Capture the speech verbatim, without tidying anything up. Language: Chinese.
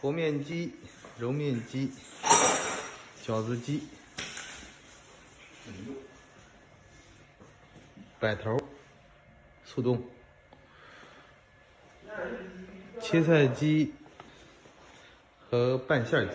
和面机、揉面机、饺子机、摆头、速冻、切菜机和拌馅机。